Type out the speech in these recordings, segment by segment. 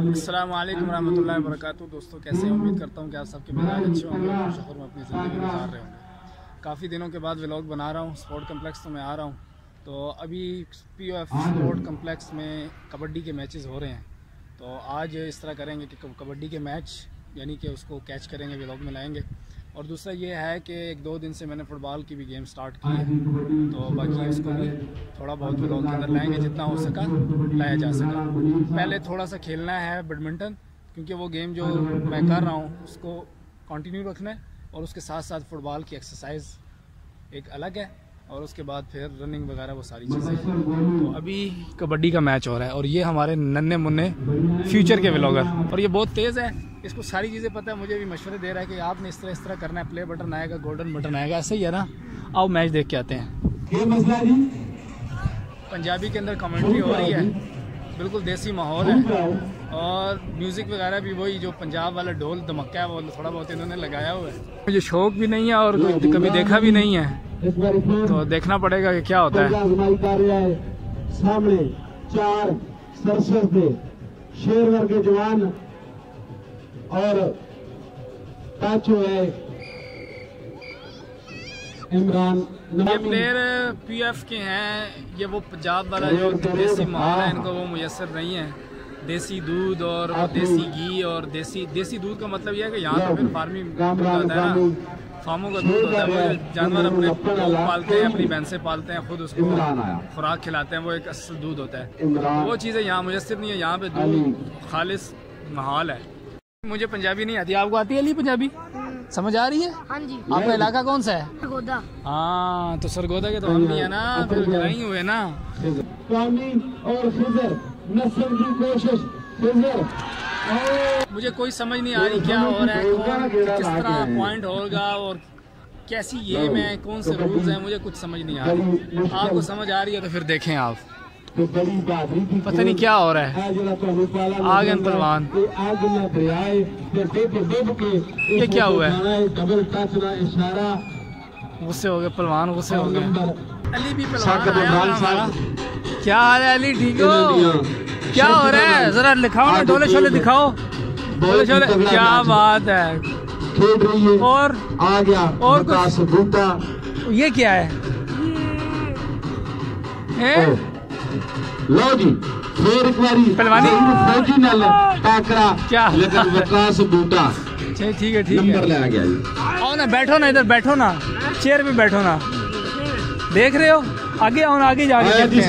अस्सलाम वालेकुम रहमतुल्लाहि व बरकातहू। दोस्तों, कैसे हैं? उम्मीद करता हूँ कि आप सबके मिजाज अच्छे होंगे और शहर में अपनी ज़िंदगी गुजार रहे होंगे। काफ़ी दिनों के बाद व्लॉग बना रहा हूँ। स्पोर्ट कम्प्लेक्स तो मैं आ रहा हूँ, तो अभी POF स्पोर्ट कम्प्लेक्स में कबड्डी के मैचेस हो रहे हैं। तो आज इस तरह करेंगे कि कबड्डी के मैच यानी कि उसको कैच करेंगे, व्लॉग में लाएँगे। और दूसरा ये है कि एक दो दिन से मैंने फ़ुटबॉल की भी गेम स्टार्ट की है, तो बाकी इसको भी थोड़ा बहुत व्लॉग के अंदर लाएंगे, जितना हो सका लाया जा सका। पहले थोड़ा सा खेलना है बैडमिंटन, क्योंकि वो गेम जो मैं कर रहा हूँ उसको कंटिन्यू रखना है, और उसके साथ साथ फ़ुटबॉल की एक्सरसाइज एक अलग है, और उसके बाद फिर रनिंग वगैरह वो सारी चीज़ें। तो अभी कबड्डी का मैच हो रहा है, और ये हमारे नन्हे मुन्ने फ्यूचर के व्लॉगर, और ये बहुत तेज़ है, इसको सारी चीज़ें पता है। मुझे भी मशवरे दे रहा है कि आपने इस तरह करना है, प्ले बटन आएगा, गोल्डन बटन आएगा, ऐसे ही है ना। आओ मैच देख के आते हैं। पंजाबी के अंदर कमेंट्री हो रही है, बिल्कुल देसी माहौल है, और म्यूज़िक वगैरह भी वही जो पंजाब वाला ढोल धमक्का है वो थोड़ा बहुत इन्होंने लगाया हुआ है। मुझे शौक भी नहीं है और कभी देखा भी नहीं है, तो देखना पड़ेगा कि क्या होता है। सामने चार सरसदे शेरवर के जवान और पांचों है इमरान। ये प्लेयर POF के हैं, ये वो पंजाब वाला जो देसी माहौल है इनको वो मुयसर नहीं है। देसी दूध और देसी घी और देसी दूध का मतलब यह है कि यहाँ तो फिर फार्मी दूध आता है ना, फार्मों का दूध होता है। वो जानवर अपने पालते हैं, अपनी भैंसें पालते हैं, खुद उसको खुराक खिलाते हैं, वो एक असल दूध होता है। वो चीज़ें यहाँ मुयसर नहीं है, यहाँ पे दूध खालिश माहौल है। मुझे पंजाबी नहीं आती, आपको आती है? अली पंजाबी समझ आ रही है? हाँ जी। आपका इलाका कौन सा है? सरगोदा। हाँ, तो सरगोदा के तो हम भी है ना, फिर नहीं हुए ना। और की कोशिश मुझे कोई समझ नहीं आ रही क्या हो रहा है, कौन किस तरह पॉइंट होगा और कैसी ये में कौन से रूल्स हैं, मुझे कुछ समझ नहीं आ रही। आपको समझ आ रही है तो फिर देखें आप। पता नहीं क्या हो रहा है। आगन पहलवान, ये क्या हुआ है? गुस्से हो गए पहलवान, गुस्से हो गए। अली भी पहलवान, क्या हाल है अली? ठीक हो? क्या हो रहा है? जरा लिखाओ ना, डोले शोले दिखाओ, डोले शोले। क्या बात है। और कुछ? ये क्या है? लो जी, फिर एक बारी फौजी नाल टाकरा, लेकिन विकास बूटा। ठीक है, ठीक है, नंबर ले आ गया जी। आओ ना, बैठो ना, इधर बैठो ना, चेयर पे बैठो ना। देख रहे हो? आगे आओ ना, आगे जाके।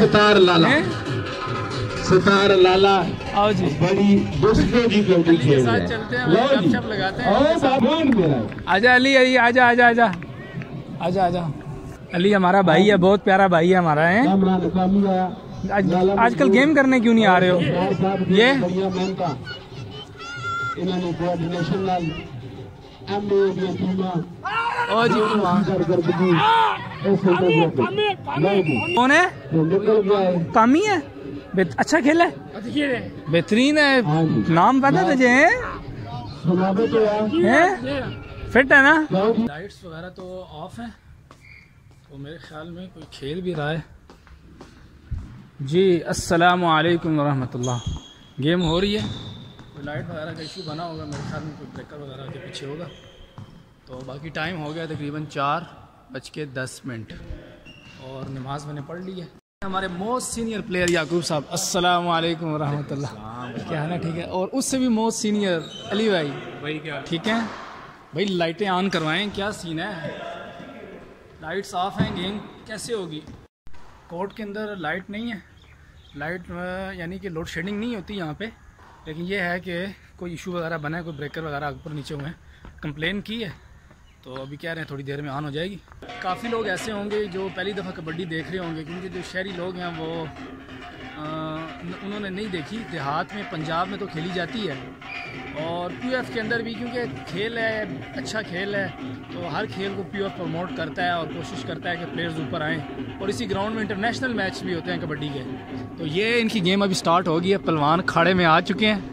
सितार लाला आओ जी, बड़ी दूसरे जी कबड्डी खेल रहे हैं, चलते हैं, गपशप लगाते हैं। आजा अली, आजा आजा आजा आजा आजा। अली हमारा भाई है, बहुत प्यारा भाई है हमारा है। आजकल गेम करने क्यों नहीं आ रहे हो? ये कौन है? कामी है। अच्छा खेला है, बेहतरीन है, नाम पता तुझे है? फिट है ना? लाइट्स वगैरह तो ऑफ है, तो मेरे ख्याल में कोई खेल भी रहा है जी। अस्सलाम वालेकुम रहमतुल्लाह। गेम हो रही है, कोई लाइट वगैरह का इशू बना होगा मेरे ख्याल में, कोई ब्रेकर वगैरह के पीछे होगा। तो बाकी टाइम हो गया तकरीबन 4:10, और नमाज मैंने पढ़ ली है। हमारे मोस्ट सीनियर प्लेयर याकूब साहब, अस्सलाम वालेकुम रहमतुल्लाह, क्या है ना? ठीक है। और उससे भी मोस्ट सीनियर अली भाई, क्या ठीक है भाई? लाइटें ऑन करवाएँ, क्या सीन है? लाइट्स ऑफ हैं, गेम कैसे होगी? कोर्ट के अंदर लाइट नहीं है, लाइट यानी कि लोड शेडिंग नहीं होती यहाँ पे, लेकिन ये है कि कोई इशू वगैरह बना है, कोई ब्रेकर वगैरह ऊपर नीचे हुए हैं। कंप्लेन की है, तो अभी कह रहे हैं थोड़ी देर में ऑन हो जाएगी। काफ़ी लोग ऐसे होंगे जो पहली दफ़ा कबड्डी देख रहे होंगे, क्योंकि जो शहरी लोग हैं वो उन्होंने नहीं देखी। देहात में, पंजाब में तो खेली जाती है, और POF के अंदर भी, क्योंकि खेल है, अच्छा खेल है, तो हर खेल को POF प्रमोट करता है और कोशिश करता है कि प्लेयर्स ऊपर आएँ। और इसी ग्राउंड में इंटरनेशनल मैच भी होते हैं कबड्डी के। तो ये इनकी गेम अभी स्टार्ट होगी है। पहलवान खाड़े में आ चुके हैं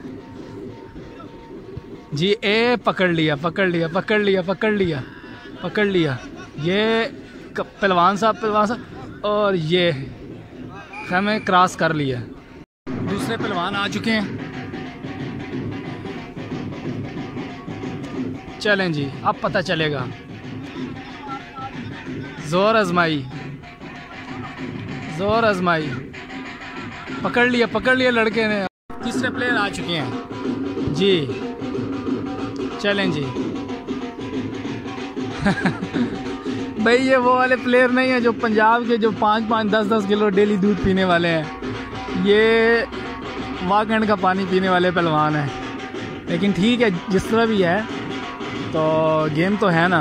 जी। ए पकड़ लिया। ये पहलवान साहब, और ये हमें क्रॉस कर लिया। दूसरे पहलवान आ चुके हैं, चलें जी, अब पता चलेगा। जोर आजमाई, पकड़ लिया लड़के ने। तीसरे प्लेयर आ चुके हैं जी, चलें जी। भाई ये वो वाले प्लेयर नहीं है जो पंजाब के जो 5-5, 10-10 किलो डेली दूध पीने वाले हैं, ये वागंड का पानी पीने वाले पहलवान हैं। लेकिन ठीक है, जिस तरह भी है तो गेम तो है ना,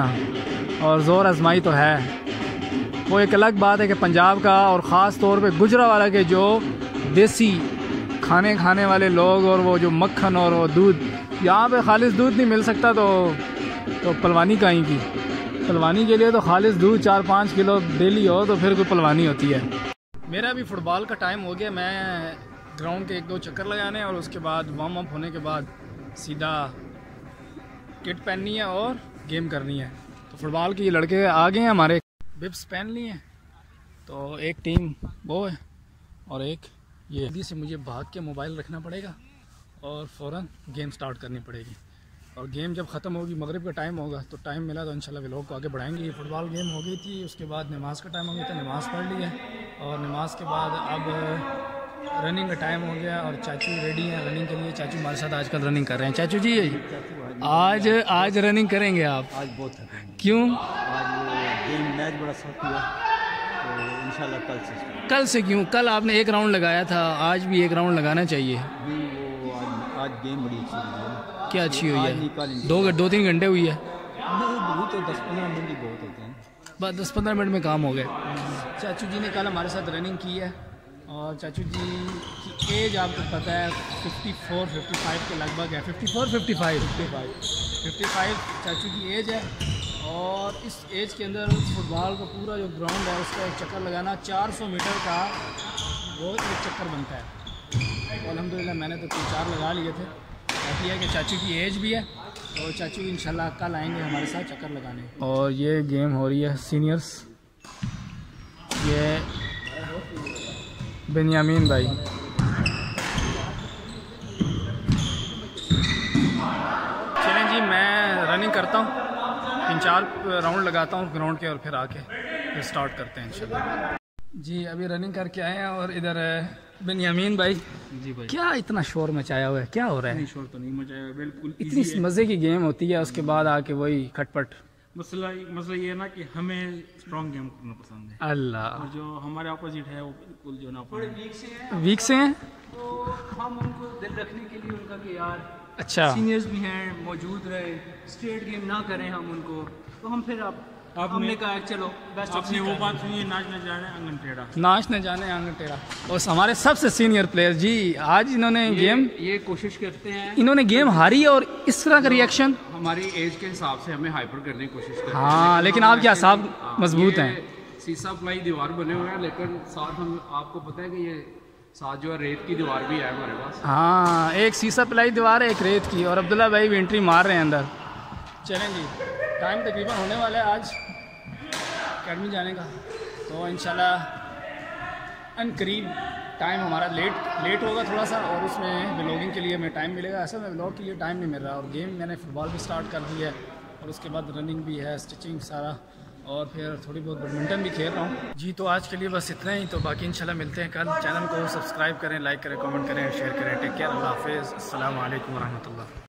और ज़ोर आजमाई तो है। वो एक अलग बात है कि पंजाब का और ख़ास तौर पे गुजरावाला के जो देसी खाने खाने वाले लोग, और वो जो मक्खन और वो दूध, यहाँ पे खालिश दूध नहीं मिल सकता, तो पलवानी काहीं की। पलवानी के लिए तो खालिश दूध 4-5 किलो डेली हो तो फिर कोई पलवानी होती है। मेरा भी फ़ुटबॉल का टाइम हो गया, मैं ग्राउंड के 1-2 चक्कर लगाने और उसके बाद वार्म अप होने के बाद सीधा किट पहननी है और गेम करनी है। तो फुटबॉल के लड़के आ गए हैं हमारे, बिप्स पहन लिए हैं। तो एक टीम वो है और एक ये। जल्दी से मुझे भाग के मोबाइल रखना पड़ेगा और फ़ौरन गेम स्टार्ट करनी पड़ेगी। और गेम जब ख़त्म होगी, मगरिब का टाइम होगा, तो टाइम मिला तो इंशाल्लाह व्लॉग को आगे बढ़ाएंगे। ये फुटबॉल गेम हो गई थी, उसके बाद नमाज़ का टाइम हो गया था, नमाज़ पढ़ ली है। और नमाज के बाद अब रनिंग का टाइम हो गया और चाचू रेडी हैं रनिंग के लिए। चाचू हमारे साथ आजकल रनिंग कर रहे हैं। चाचू जी, आज रनिंग करेंगे आप? आज बहुत क्यों? आज मैच बड़ा सख्त हुआ तो इंशाल्लाह कल से। कल से क्यों? कल आपने एक राउंड लगाया था, आज भी एक राउंड लगाना चाहिए। आज गेम बड़ी अच्छी हुई। क्या अच्छी हुई है? 2-3 घंटे हुई है। 10-15 मिनट ही बहुत होते हैं, बस 10-15 मिनट में काम हो गए। चाचू जी ने कल हमारे साथ रनिंग की है। और चाचू जी की एज आपको पता है 54-55 के लगभग है। 54-55 चाचू की एज है। और इस एज के अंदर फुटबॉल का पूरा जो ग्राउंड है उसका एक चक्कर लगाना, 400 मीटर का वो एक चक्कर बनता है। तो अल्हम्दुलिल्लाह मैंने तो 3-4 लगा लिए थे। बाकी है कि चाचू की एज भी है, और चाचू इंशाल्लाह कल आएँगे हमारे साथ चक्कर लगाने। और ये गेम हो रही है सीनियर्स, ये बेनियामीन भाई। चलें जी, मैं रनिंग करता हूँ, 3-4 राउंड लगाता हूँ ग्राउंड के, और फिर आके फिर स्टार्ट करते हैं इंशाल्लाह जी। अभी रनिंग करके आए हैं और इधर बेनियामीन भाई। जी भाई, क्या इतना शोर मचाया हुआ है? क्या हो रहा है? शोर तो नहीं मचाया हुआ, बिल्कुल इतनी मज़े की गेम होती है, उसके बाद आके वही खटपट। मसला ये है ना कि हमें स्ट्रॉन्ग गेम करना पसंद है। अल्लाह, और जो हमारे ऑपोजिट है वो बिल्कुल जो ना वीक से हैं, तो हम उनको दिल रखने के लिए उनका कि यार अच्छा सीनियर्स भी हैं, मौजूद रहे, स्ट्रेट गेम ना करें हम उनको। तो हम फिर आप हमने कहा चलो बेस्ट। आपने वो बात सुनी, नाच न जाने आंगन टेढ़ा, नाच न जाने आंगन टेढ़ा। और हमारे सबसे सीनियर प्लेयर जी, आज इन्होंने गेम ये कोशिश करते हैं, इन्होंने गेम हारी है और इस तरह का रिएक्शन हमारी एज के हिसाब से हमें हाइपर करने की कोशिश कर। हाँ, लेकिन आप क्या साहब मजबूत हैं। सीसा प्लाई दीवार बने हुए हैं, लेकिन साथ हम आपको पता है कि ये साथ जो है रेत की दीवार भी है हमारे पास। हाँ, एक सीसा प्लाई दीवार है, एक रेत की। और अब्दुल्ला भाई भी एंट्री मार रहे हैं अंदर। चलें जी, टाइम तकरीबन होने वाला है आज अकेडमी जाने का, तो इंशाल्लाह अनकरीब टाइम हमारा लेट होगा थोड़ा सा, और उसमें व्लॉगिंग के लिए हमें टाइम मिलेगा। ऐसा में व्लॉग के लिए टाइम नहीं मिल रहा, और गेम मैंने फुटबॉल भी स्टार्ट कर दी है, और उसके बाद रनिंग भी है, स्टिचिंग सारा, और फिर थोड़ी बहुत बैडमिंटन भी खेल रहा हूँ जी। तो आज के लिए बस इतना ही, तो बाकी इंशाल्लाह मिलते हैं कल। चैनल को सब्सक्राइब करें, लाइक करें, कमेंट करें, शेयर करें। टेक केयर, अल्लाह हाफिज़, अस्सलाम वालेकुम वरहमतुल्लाह।